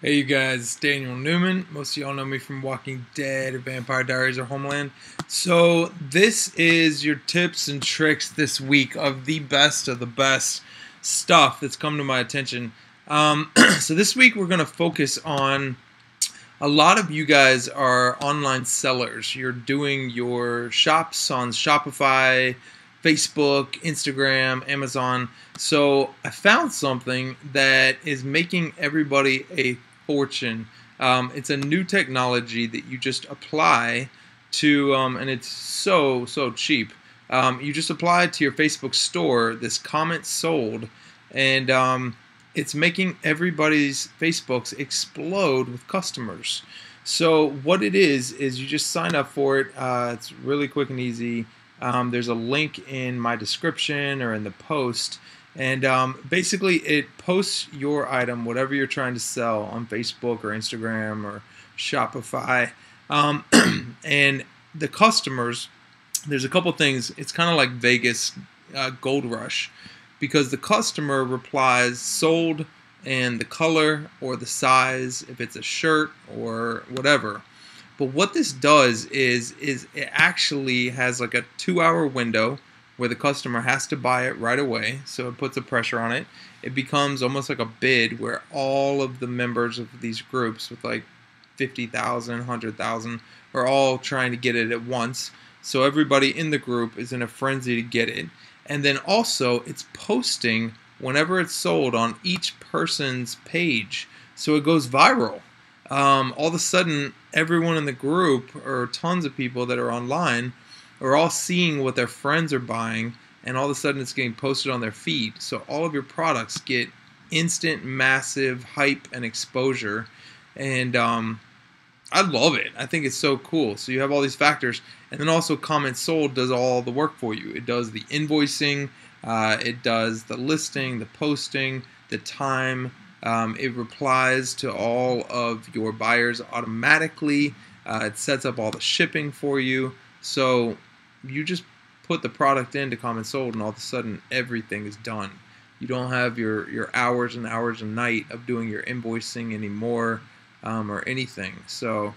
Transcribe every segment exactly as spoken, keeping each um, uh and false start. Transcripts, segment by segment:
Hey you guys, Daniel Newman. Most of y'all know me from Walking Dead, or Vampire Diaries, or Homeland. So this is your tips and tricks this week of the best of the best stuff that's come to my attention. Um, so this week we're going to focus on a lot of you guys are online sellers. You're doing your shops on Shopify, Facebook, Instagram, Amazon. So I found something that is making everybody a fortune. Um, it's a new technology that you just apply to, um, and it's so, so cheap. Um, you just apply to your Facebook store this Commentsold, and um, it's making everybody's Facebooks explode with customers. So what it is, is you just sign up for it. Uh, it's really quick and easy. Um, there's a link in my description or in the post, and um, basically it posts your item, whatever you're trying to sell on Facebook or Instagram or Shopify, um, and the customers, there's a couple things. It's kind of like Vegas uh, Gold Rush, because the customer replies sold and the color or the size if it's a shirt or whatever. But what this does is, is it actually has like a two-hour window where the customer has to buy it right away, so it puts a pressure on it. It becomes almost like a bid where all of the members of these groups with like fifty thousand, one hundred thousand are all trying to get it at once. So everybody in the group is in a frenzy to get it. And then also it's posting whenever it's sold on each person's page, so it goes viral. Um, all of a sudden, everyone in the group, or tons of people that are online, are all seeing what their friends are buying, and all of a sudden it's getting posted on their feed. So all of your products get instant, massive hype and exposure, and um, I love it. I think it's so cool. So you have all these factors, and then also Commentsold does all the work for you. It does the invoicing, uh, it does the listing, the posting, the time. Um, it replies to all of your buyers automatically. Uh, it sets up all the shipping for you. So you just put the product into Commentsold, and all of a sudden everything is done. You don't have your, your hours and hours a night of doing your invoicing anymore um, or anything. So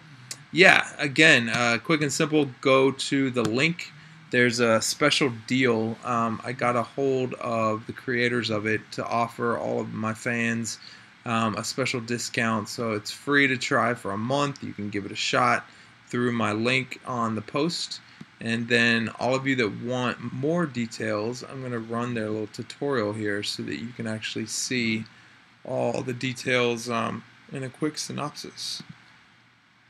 yeah, again, uh, quick and simple, go to the link. There's a special deal. Um, I got a hold of the creators of it to offer all of my fans um, a special discount. So it's free to try for a month. You can give it a shot through my link on the post. And then all of you that want more details, I'm going to run their little tutorial here so that you can actually see all the details um, in a quick synopsis.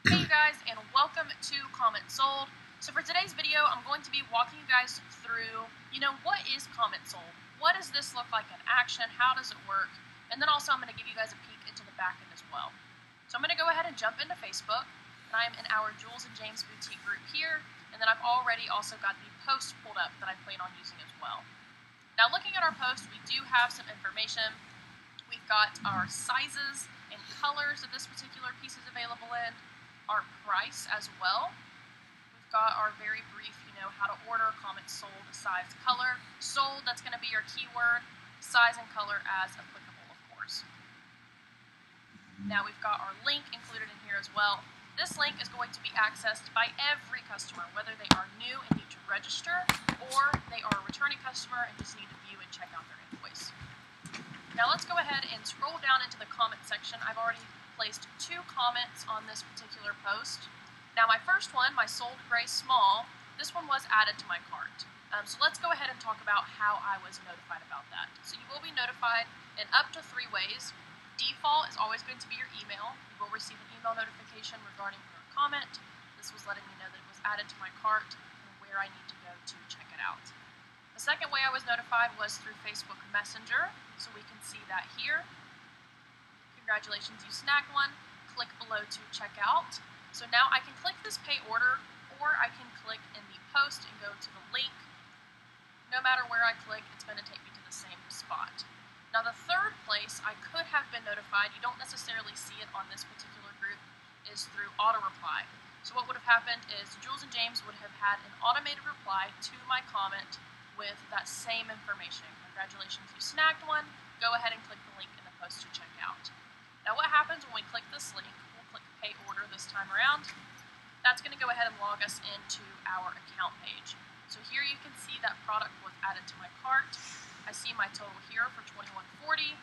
Hey you guys, and welcome to Commentsold. So for today's video, I'm going to be walking you guys through, you know, what is Commentsold? What does this look like in action? How does it work? And then also I'm going to give you guys a peek into the back end as well. So I'm going to go ahead and jump into Facebook, and I'm in our Jules and James Boutique group here, and then I've already also got the post pulled up that I plan on using as well. Now looking at our post, we do have some information. We've got our sizes and colors that this particular piece is available in, our price as well. Got our very brief, you know, how to order, Commentsold, size, color. Sold, that's going to be your keyword, size and color as applicable, of course. Now we've got our link included in here as well. This link is going to be accessed by every customer, whether they are new and need to register, or they are a returning customer and just need to view and check out their invoice. Now let's go ahead and scroll down into the comment section. I've already placed two comments on this particular post. Now my first one, my sold gray small, this one was added to my cart. Um, so let's go ahead and talk about how I was notified about that. So you will be notified in up to three ways. Default is always going to be your email. You will receive an email notification regarding your comment. This was letting me know that it was added to my cart and where I need to go to check it out. The second way I was notified was through Facebook Messenger, so we can see that here. Congratulations, you snagged one. Click below to check out. So now I can click this pay order, or I can click in the post and go to the link. No matter where I click, it's going to take me to the same spot. Now the third place I could have been notified, you don't necessarily see it on this particular group, is through auto reply. So what would have happened is Jules and James would have had an automated reply to my comment with that same information. Congratulations, you snagged one. Go ahead and click the link in the post to check out. Now what happens when we click log us into our account page. So here you can see that product was added to my cart. I see my total here for twenty-one forty.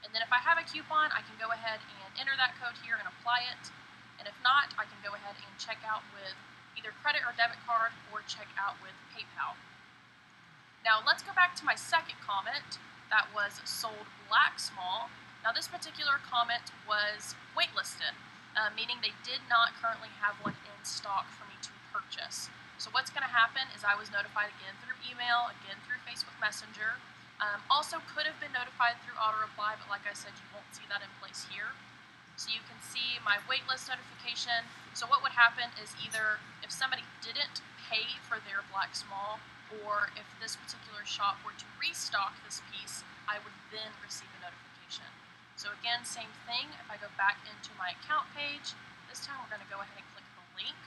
And then if I have a coupon, I can go ahead and enter that code here and apply it. And if not, I can go ahead and check out with either credit or debit card or check out with PayPal. Now let's go back to my second comment that was sold black small. Now this particular comment was waitlisted, uh, meaning they did not currently have one in stock for me to purchase. So what's going to happen is I was notified again through email, again through Facebook Messenger. Um, also could have been notified through auto-reply, but like I said, you won't see that in place here. So you can see my waitlist notification. So what would happen is either if somebody didn't pay for their black small, or if this particular shop were to restock this piece, I would then receive a notification. So again, same thing. If I go back into my account page, this time we're going to go ahead and click the link.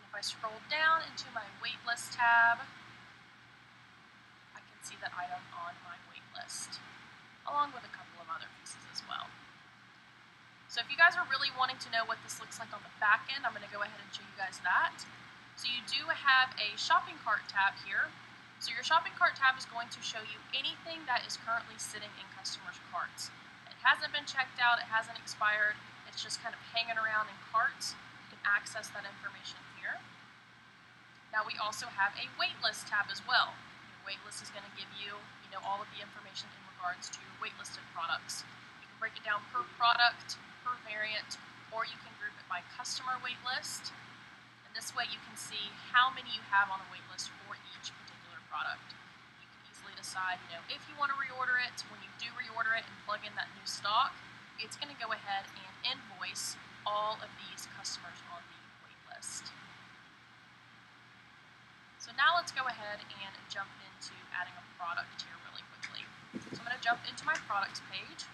If I scroll down into my waitlist tab, I can see that item on my waitlist, along with a couple of other pieces as well. So if you guys are really wanting to know what this looks like on the back end, I'm going to go ahead and show you guys that. So you do have a shopping cart tab here. So your shopping cart tab is going to show you anything that is currently sitting in customers' carts. It hasn't been checked out, it hasn't expired, it's just kind of hanging around in carts. You can access that information. Now we also have a waitlist tab as well. Your waitlist is going to give you, you know, all of the information in regards to your waitlisted products. You can break it down per product, per variant, or you can group it by customer waitlist. And this way you can see how many you have on a waitlist for each particular product. You can easily decide, you know, if you want to reorder it. When you do reorder it and plug in that new stock, it's going to go ahead and invoice all of these customers on the waitlist. So now let's go ahead and jump into adding a product here really quickly. So I'm going to jump into my products page,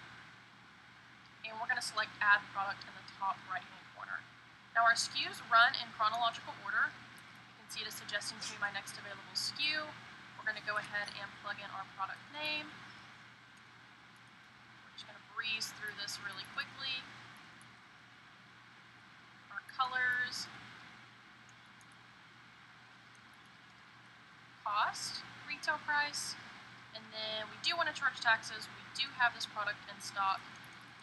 and we're going to select add product in the top right hand corner. Now our S K Us run in chronological order. You can see it is suggesting to me my next available S K U. We're going to go ahead and plug in our product name. We're just going to breeze through this really quickly. Our colors. Cost, retail price, and then we do want to charge taxes. We do have this product in stock,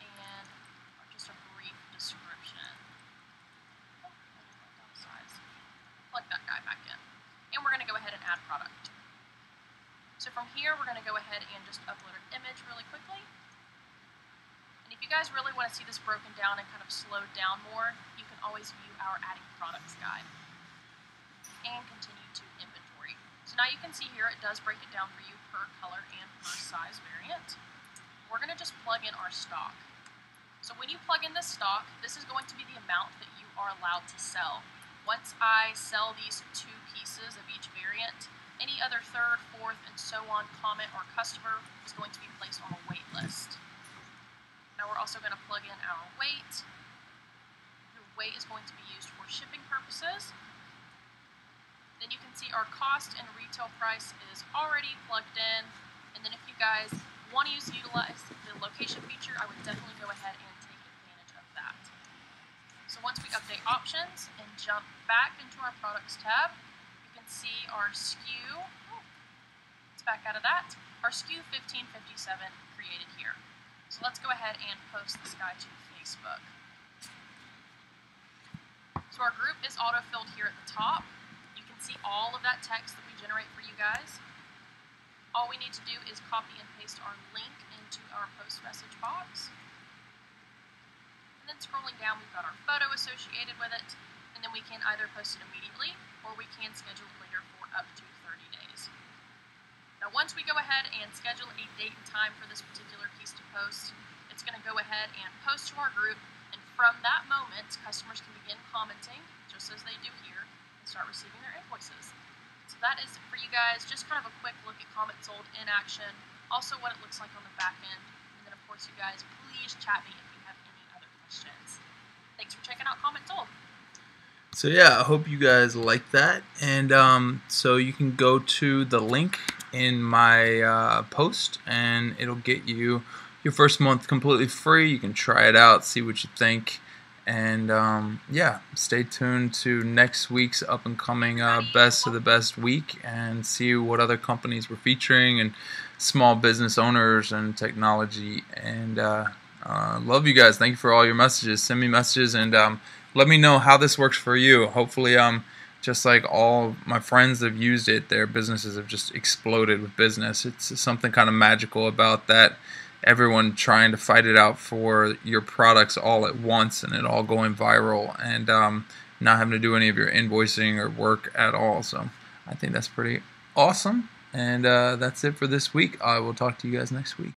and just a brief description. Oh, size. Plug that guy back in, and we're going to go ahead and add product. So from here, we're going to go ahead and just upload an image really quickly. And if you guys really want to see this broken down and kind of slowed down more, you can always view our adding products guide and continue to inventory. So now you can see here it does break it down for you per color and per size variant. We're going to just plug in our stock. So when you plug in this stock, this is going to be the amount that you are allowed to sell. Once I sell these two pieces of each variant, any other third, fourth, and so on comment or customer is going to be placed on a wait list. Now we're also going to plug in our weight. The weight is going to be used for shipping purposes. Then you can see our cost and retail price is already plugged in. And then if you guys want to use, utilize the location feature, I would definitely go ahead and take advantage of that. So once we update options and jump back into our products tab, you can see our S K U. Oh, let's back out of that. Our S K U fifteen fifty-seven created here. So let's go ahead and post this guy to Facebook. So our group is auto-filled here at the top. See all of that text that we generate for you guys. All we need to do is copy and paste our link into our post message box. And then scrolling down, we've got our photo associated with it, and then we can either post it immediately or we can schedule it later for up to thirty days. Now once we go ahead and schedule a date and time for this particular piece to post, it's going to go ahead and post to our group, and from that moment, customers can begin commenting, just as they do here, start receiving their invoices. So that is it for you guys, just kind of a quick look at Commentsold in action, also what it looks like on the back end, and then of course you guys, please chat me if you have any other questions. Thanks for checking out Commentsold. So yeah, I hope you guys like that, and um, so you can go to the link in my uh, post, and it'll get you your first month completely free. You can try it out, see what you think, And um, yeah, stay tuned to next week's up and coming uh, Best of the Best week, and see what other companies we're featuring and small business owners and technology. And uh, uh, love you guys. Thank you for all your messages. Send me messages and um, let me know how this works for you. Hopefully, um, just like all my friends have used it, their businesses have just exploded with business. It's something kind of magical about that. Everyone trying to fight it out for your products all at once and it all going viral, and um, not having to do any of your invoicing or work at all. So I think that's pretty awesome. And uh, that's it for this week. I will talk to you guys next week.